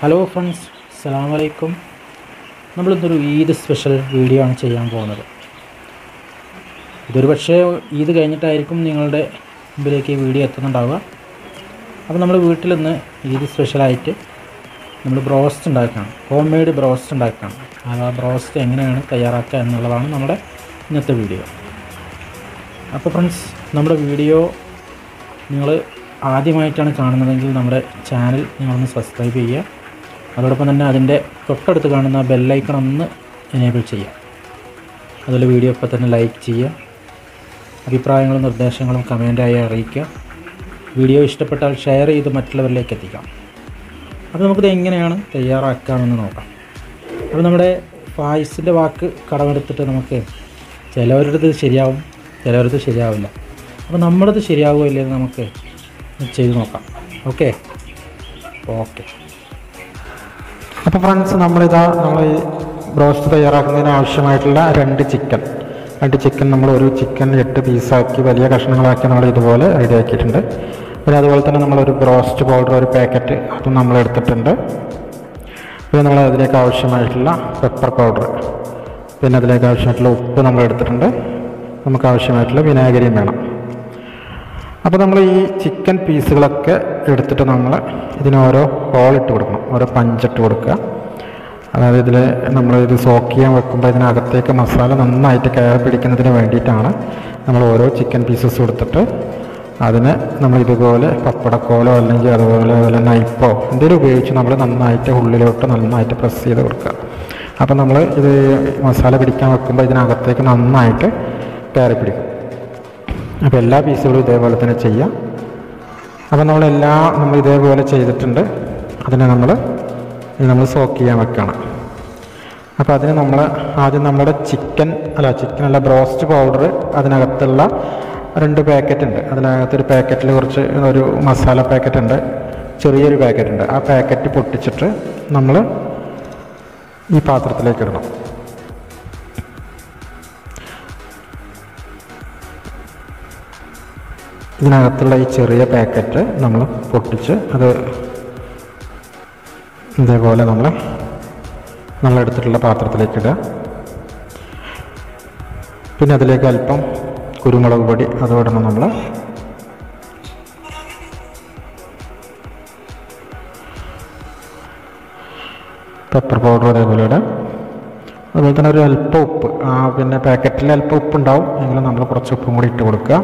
Hello friends, അസ്സലാമു അലൈക്കും. നമ്മളിന്നൊരു Eid special video ആണ് ചെയ്യാൻ പോകുന്നത്. ഇതൊരു പക്ഷേ ഈദ് കഴിഞ്ഞിട്ടായിരിക്കും നിങ്ങളുടെ മുമ്പിലേക്ക് ഈ വീഡിയോ എത്തുന്നുണ്ടാവുക. അപ്പോൾ നമ്മൾ വീട്ടിൽ നിന്ന് ഈദ് സ്പെഷ്യലായിട്ട് നമ്മൾ ബ്രോസ്റ്റ് ഉണ്ടാക്കണം, ഹോം മെയ്ഡ് ബ്രോസ്റ്റ് ഉണ്ടാക്കണം. ആ ബ്രോസ്റ്റ് എങ്ങനെയാണ് തയ്യാറാക്കുക എന്നുള്ളതാണ് നമ്മുടെ ഇന്നത്തെ വീഡിയോ. അപ്പോൾ ഫ്രണ്ട്സ്, നമ്മുടെ വീഡിയോ നിങ്ങൾ ആദ്യമായിട്ടാണ് കാണുന്നതെങ്കിൽ നമ്മുടെ ചാനൽ നിങ്ങളൊന്ന് സബ്സ്ക്രൈബ് ചെയ്യുക. അതോടൊപ്പം തന്നെ അതിൻ്റെ തൊട്ടടുത്ത് കാണുന്ന ബെല്ലൈക്കൺ ഒന്ന് എനേബിൾ ചെയ്യുക. അതുപോലെ വീഡിയോ ഇപ്പോൾ തന്നെ ലൈക്ക് ചെയ്യുക. അഭിപ്രായങ്ങളും നിർദ്ദേശങ്ങളും കമൻറ്റായി അറിയിക്കുക. വീഡിയോ ഇഷ്ടപ്പെട്ടാൽ ഷെയർ ചെയ്ത് മറ്റുള്ളവരിലേക്ക് എത്തിക്കാം. അപ്പോൾ നമുക്കിത് എങ്ങനെയാണ് തയ്യാറാക്കാമെന്ന് നോക്കാം. അപ്പോൾ നമ്മുടെ പായസിൻ്റെ വാക്ക് കടമെടുത്തിട്ട് നമുക്ക് ചിലവരുടെ ശരിയാവും, ചിലവരുടെ ശരിയാവില്ല. അപ്പോൾ നമ്മളത് ശരിയാവുമല്ലേന്ന് നമുക്ക് ചെയ്ത് നോക്കാം. ഓക്കെ ഓക്കെ അപ്പോൾ ഫ്രണ്ട്സ്, നമ്മൾ ബ്രോസ്റ്റ് തയ്യാറാക്കുന്നതിന് ആവശ്യമായിട്ടുള്ള രണ്ട് ചിക്കൻ നമ്മൾ ഒരു ചിക്കൻ 8 പീസാക്കി വലിയ കഷ്ണങ്ങളാക്കി നമ്മൾ ഇതുപോലെ റെഡിയാക്കിയിട്ടുണ്ട്. പിന്നെ അതുപോലെ തന്നെ നമ്മളൊരു ബ്രോസ്റ്റ് പൗഡർ ഒരു പാക്കറ്റ് അതും നമ്മൾ എടുത്തിട്ടുണ്ട്. പിന്നെ നമ്മൾ അതിലേക്ക് ആവശ്യമായിട്ടുള്ള പെപ്പർ പൗഡർ, പിന്നെ അതിലേക്ക് ആവശ്യമായിട്ടുള്ള ഉപ്പ് നമ്മൾ എടുത്തിട്ടുണ്ട്. നമുക്ക് ആവശ്യമായിട്ടുള്ള വിനാഗിരിയും വേണം. അപ്പോൾ നമ്മൾ ഈ ചിക്കൻ പീസുകളൊക്കെ എടുത്തിട്ട് നമ്മൾ ഇതിനോരോ ഹോളിട്ട് കൊടുക്കണം, ഓരോ പഞ്ചിട്ട് കൊടുക്കുക. അതായത് ഇതിൽ നമ്മളിത് സോക്ക് ചെയ്യാൻ വെക്കുമ്പോൾ ഇതിനകത്തേക്ക് മസാല നന്നായിട്ട് കയറി പിടിക്കുന്നതിന് വേണ്ടിയിട്ടാണ് നമ്മൾ ഓരോ ചിക്കൻ പീസസ് കൊടുത്തിട്ട് അതിനെ നമ്മൾ ഇതുപോലെ പപ്പടക്കോലോ അല്ലെങ്കിൽ അതുപോലെ നൈപ്പോ എന്തെങ്കിലും ഉപയോഗിച്ച് നമ്മൾ നന്നായിട്ട് ഉള്ളിലോട്ട് നന്നായിട്ട് പ്രസ് ചെയ്ത് കൊടുക്കുക. അപ്പോൾ നമ്മൾ ഇത് മസാല പിടിക്കാൻ വെക്കുമ്പോൾ ഇതിനകത്തേക്ക് നന്നായിട്ട് കയറി പിടിക്കും. അപ്പോൾ എല്ലാ പീസുകളും ഇതേപോലെ തന്നെ ചെയ്യാം. അപ്പോൾ നമ്മൾ ഇതേപോലെ ചെയ്തിട്ടുണ്ട്. അതിനെ നമ്മൾ സോക്ക് ചെയ്യാൻ വെക്കുകയാണ്. അപ്പോൾ അതിന് നമ്മൾ ആദ്യം നമ്മുടെ ചിക്കനല്ല ബ്രോസ്റ്റ് പൗഡർ അതിനകത്തുള്ള 2 പാക്കറ്റ് ഉണ്ട്. അതിനകത്തൊരു പാക്കറ്റിൽ കുറച്ച് ഒരു മസാല പാക്കറ്റ് ഉണ്ട്, ചെറിയൊരു പാക്കറ്റ് ഉണ്ട്. ആ പാക്കറ്റ് പൊട്ടിച്ചിട്ട് നമ്മൾ ഈ പാത്രത്തിലേക്ക് ഇടണം. ഇതിനകത്തുള്ള ഈ ചെറിയ പാക്കറ്റ് നമ്മൾ പൊട്ടിച്ച് അത് ഇതേപോലെ നമ്മൾ എടുത്തിട്ടുള്ള പാത്രത്തിലേക്ക് ഇടുക. പിന്നെ അതിലേക്ക് അല്പം കുരുമുളക് പൊടി അതോടണം നമ്മൾ. പെപ്പർ പൗഡർ അതേപോലെ ഇടുക. അതുപോലെ തന്നെ ഒരു അല്പം ഉപ്പ്, പിന്നെ പാക്കറ്റിൽ അല്പം ഉപ്പ് ഉണ്ടാവും, എങ്കിലും നമ്മൾ കുറച്ച് ഉപ്പും കൂടി ഇട്ട് കൊടുക്കുക.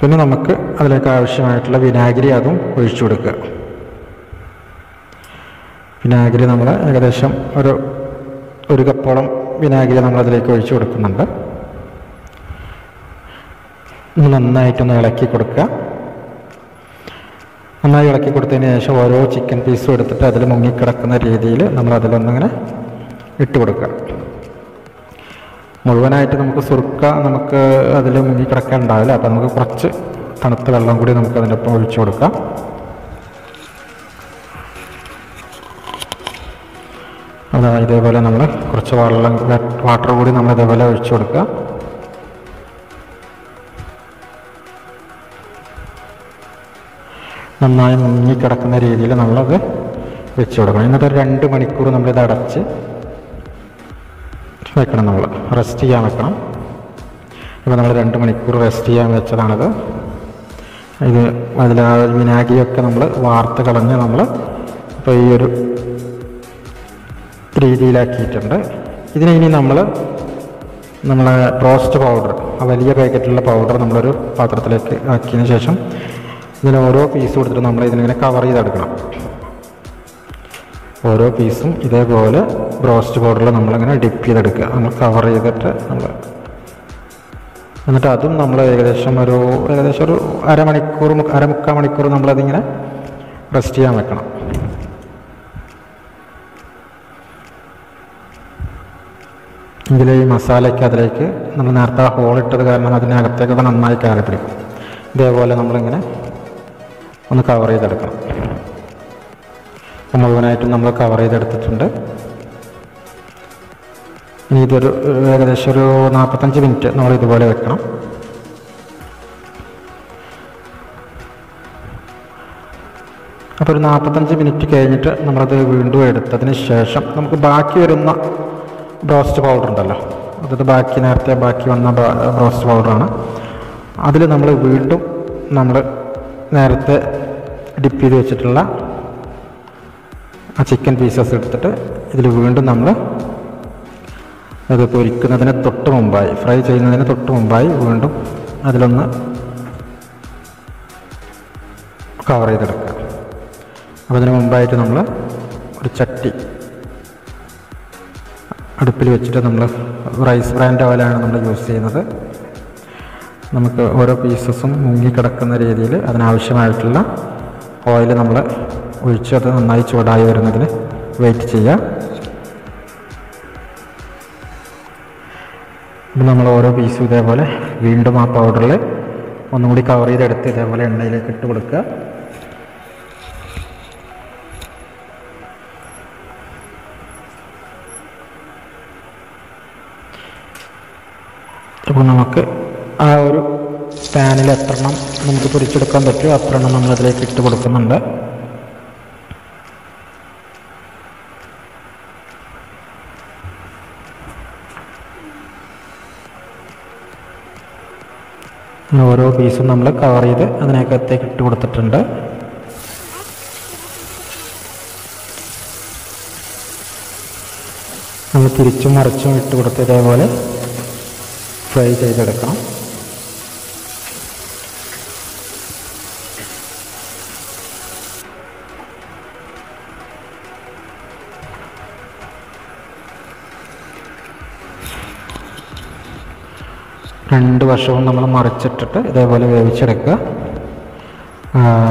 പിന്നെ നമുക്ക് അതിലേക്ക് ആവശ്യമായിട്ടുള്ള വിനാഗിരി അതും ഒഴിച്ചു കൊടുക്കുക. വിനാഗിരി നമ്മൾ ഏകദേശം ഒരു കപ്പോളം വിനാഗിരി നമ്മളതിലേക്ക് ഒഴിച്ചു കൊടുക്കുന്നുണ്ട്. നന്നായിട്ടൊന്ന് ഇളക്കി കൊടുക്കുക. നന്നായി ഇളക്കി കൊടുത്തതിന് ശേഷം ഓരോ ചിക്കൻ പീസും എടുത്തിട്ട് അതിൽ മുങ്ങിക്കിടക്കുന്ന രീതിയിൽ നമ്മൾ അതിലൊന്നിങ്ങനെ ഇട്ട് കൊടുക്കുക. മുഴുവനായിട്ട് നമുക്ക് അതിൽ മുങ്ങി കിടക്കാൻ ഉണ്ടാവില്ല. അപ്പോൾ നമുക്ക് കുറച്ച് തണുത്ത വെള്ളം കൂടി നമുക്ക് അതിൻ്റെ ഒപ്പം ഒഴിച്ചു കൊടുക്കാം. അതാണ് ഇതേപോലെ നമ്മൾ കുറച്ച് വാട്ടർ കൂടി നമ്മൾ ഇതേപോലെ ഒഴിച്ചു കൊടുക്കുക. നന്നായി മുങ്ങിക്കിടക്കുന്ന രീതിയിൽ നമ്മളത് വെച്ച് കൊടുക്കണം. എന്നിട്ട് 2 മണിക്കൂർ നമ്മളിത് അടച്ച് വെക്കണം, നമ്മൾ റെസ്റ്റ് ചെയ്യാൻ വെക്കണം. ഇപ്പോൾ നമ്മൾ 2 മണിക്കൂർ റെസ്റ്റ് ചെയ്യാൻ വെച്ചതാണിത്. അതിൽ വിനാഗിരിയൊക്കെ നമ്മൾ വാർത്ത് കളഞ്ഞ് നമ്മൾ ഇപ്പോൾ ഈ ഒരു രീതിയിലാക്കിയിട്ടുണ്ട്. ഇതിനി നമ്മളെ ബ്രോസ്റ്റ് പൗഡർ, ആ വലിയ പാക്കറ്റിലുള്ള പൗഡർ നമ്മളൊരു പാത്രത്തിലേക്ക് ആക്കിയതിന് ശേഷം ഇതിന് ഓരോ പീസ് കൊടുത്തിട്ട് നമ്മൾ ഇതിനിങ്ങനെ കവർ ചെയ്തെടുക്കണം. ഓരോ പീസും ഇതേപോലെ ബ്രോസ്റ്റ് പൗഡറിൽ നമ്മളിങ്ങനെ ഡിപ്പ് ചെയ്തെടുക്കുക, നമ്മൾ കവർ ചെയ്തിട്ട് എന്നിട്ട് അതും നമ്മൾ ഏകദേശം ഒരു അരമുക്കാൽ മണിക്കൂർ നമ്മളതിങ്ങനെ റെസ്റ്റ് ചെയ്യാൻ വെക്കണം. ഇതിലെ ഈ മസാലയ്ക്ക് അതിലേക്ക് നമ്മൾ നേരത്തെ ഹോളിട്ടത് കാരണം അതിനകത്തേക്ക് നന്നായി കയറി പിടിക്കും. ഇതേപോലെ നമ്മളിങ്ങനെ ഒന്ന് കവർ ചെയ്തെടുക്കണം. മുഴുവനായിട്ടും നമ്മൾ കവർ ചെയ്തെടുത്തിട്ടുണ്ട്. ഇനി ഇതൊരു ഏകദേശം ഒരു 45 മിനിറ്റ് നമ്മൾ ഇതുപോലെ വെക്കണം. അപ്പോൾ 45 മിനിറ്റ് കഴിഞ്ഞിട്ട് നമ്മളത് വീണ്ടും എടുത്തതിന് ശേഷം നമുക്ക് ബാക്കി വരുന്ന ബ്രോസ്റ്റ് പൗഡർ ഉണ്ടല്ലോ, അതായത് ബാക്കി നേരത്തെ ബാക്കി വന്ന ബ്രോസ്റ്റ് പൗഡറാണ്. അതിൽ നമ്മൾ വീണ്ടും നമ്മൾ നേരത്തെ ഡിപ്പ് ചെയ്ത് വെച്ചിട്ടുള്ള ആ ചിക്കൻ പീസസ് എടുത്തിട്ട് ഇതിൽ വീണ്ടും നമ്മൾ അത് പൊരിക്കുന്നതിന് തൊട്ട് മുമ്പായി, ഫ്രൈ ചെയ്യുന്നതിന് തൊട്ട് മുമ്പായി വീണ്ടും അതിലൊന്ന് കവർ ചെയ്തെടുക്കുക. അപ്പോൾ അതിന് മുമ്പായിട്ട് നമ്മൾ ഒരു ചട്ടി അടുപ്പിൽ വെച്ചിട്ട് നമ്മൾ റൈസ് ബ്രാൻഡ് ഓയിലാണ് നമ്മൾ യൂസ് ചെയ്യുന്നത്. നമുക്ക് ഓരോ പീസസും മുങ്ങിക്കിടക്കുന്ന രീതിയിൽ അതിനാവശ്യമായിട്ടുള്ള ഓയിൽ നമ്മൾ ഒഴിച്ച് അത് നന്നായി ചൂടായി വരുന്നതിന് വെയിറ്റ് ചെയ്യുക. ഇപ്പം നമ്മൾ ഓരോ പീസും ഇതേപോലെ വീണ്ടും ആ പൗഡറിൽ ഒന്നും കൂടി കവർ ചെയ്തെടുത്ത് ഇതേപോലെ എണ്ണയിലേക്ക് ഇട്ട് കൊടുക്കുക. അപ്പോൾ നമുക്ക് ആ ഒരു പാനിൽ എത്ര എണ്ണം നമുക്ക് പൊരിച്ചെടുക്കാൻ പറ്റുമോ അത്ര എണ്ണം നമ്മളതിലേക്ക് ഇട്ട് കൊടുക്കുന്നുണ്ട്. ഓരോ പീസും നമ്മൾ കവർ ചെയ്ത് അതിനകത്തേക്ക് ഇട്ട് കൊടുത്തിട്ടുണ്ട്. നമ്മൾ തിരിച്ചും മറിച്ചും ഇട്ട് കൊടുത്ത് ഇതേപോലെ ഫ്രൈ ചെയ്തെടുക്കണം. രണ്ട് വശവും നമ്മൾ മറിച്ചിട്ടിട്ട് ഇതേപോലെ വേവിച്ചെടുക്കുക.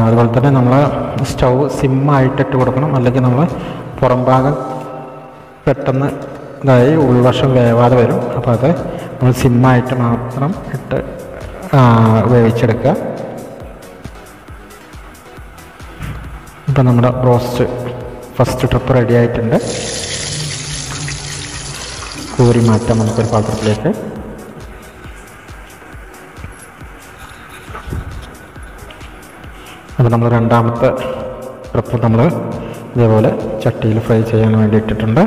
അതുപോലെ തന്നെ നമ്മൾ സ്റ്റൗ സിമ്മായിട്ടിട്ട് കൊടുക്കണം, അല്ലെങ്കിൽ നമ്മൾ പുറം ഭാഗം പെട്ടെന്ന് ഇതായി ഉൾവശം വേവാതെ വരും. അപ്പോൾ അത് നമ്മൾ സിമ്മായിട്ട് മാത്രം ഇട്ട് വേവിച്ചെടുക്കുക. ഇപ്പം നമ്മുടെ ബ്രോസ്റ്റ് ഫസ്റ്റ് ട്രിപ്പ് റെഡി ആയിട്ടുണ്ട്. കോരി മാറ്റാം നമുക്കൊരു പാത്രത്തിലേക്ക്. അപ്പോൾ നമ്മൾ രണ്ടാമത്തെ ട്രിപ്പ് നമ്മൾ ഇതേപോലെ ചട്ടിയിൽ ഫ്രൈ ചെയ്യാൻ വേണ്ടി ഇട്ടിട്ടുണ്ട്.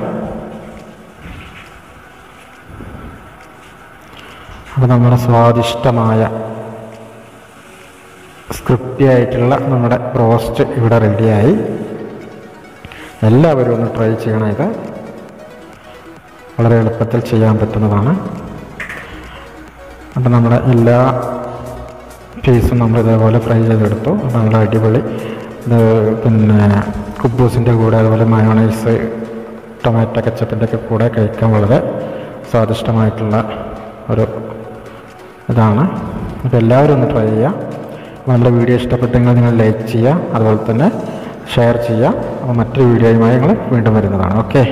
അപ്പോൾ നമ്മുടെ സ്വാദിഷ്ടമായ ക്രിസ്പി ആയിട്ടുള്ള നമ്മുടെ റോസ്റ്റ് ഇവിടെ റെഡിയായി. എല്ലാവരും ഒന്ന് ട്രൈ ചെയ്യണം. ഇത് വളരെ എളുപ്പത്തിൽ ചെയ്യാൻ പറ്റുന്നതാണ്. അപ്പോൾ നമ്മുടെ എല്ലാ പീസും നമ്മൾ ഇതേപോലെ ഫ്രൈ ചെയ്തെടുത്തു. അപ്പോൾ നല്ല അടിപൊളി ഇത് പിന്നെ കുബ്ബൂസിൻ്റെ കൂടെ അതുപോലെ മയോണൈസ് ടൊമാറ്റോ കെച്ചപ്പിൻ്റെ ഒക്കെ കൂടെ കഴിക്കാൻ വളരെ സ്വാദിഷ്ടമായിട്ടുള്ള ഒരു ഇതാണ്. അപ്പോൾ എല്ലാവരും ഒന്ന് ട്രൈ ചെയ്യുക. നമ്മുടെ വീഡിയോ ഇഷ്ടപ്പെട്ടെങ്കിൽ നിങ്ങൾ ലൈക്ക് ചെയ്യുക, അതുപോലെ തന്നെ ഷെയർ ചെയ്യുക. അപ്പോൾ മറ്റൊരു വീഡിയോയുമായി ഞങ്ങൾ വീണ്ടും വരുന്നതാണ്. ഓക്കെ.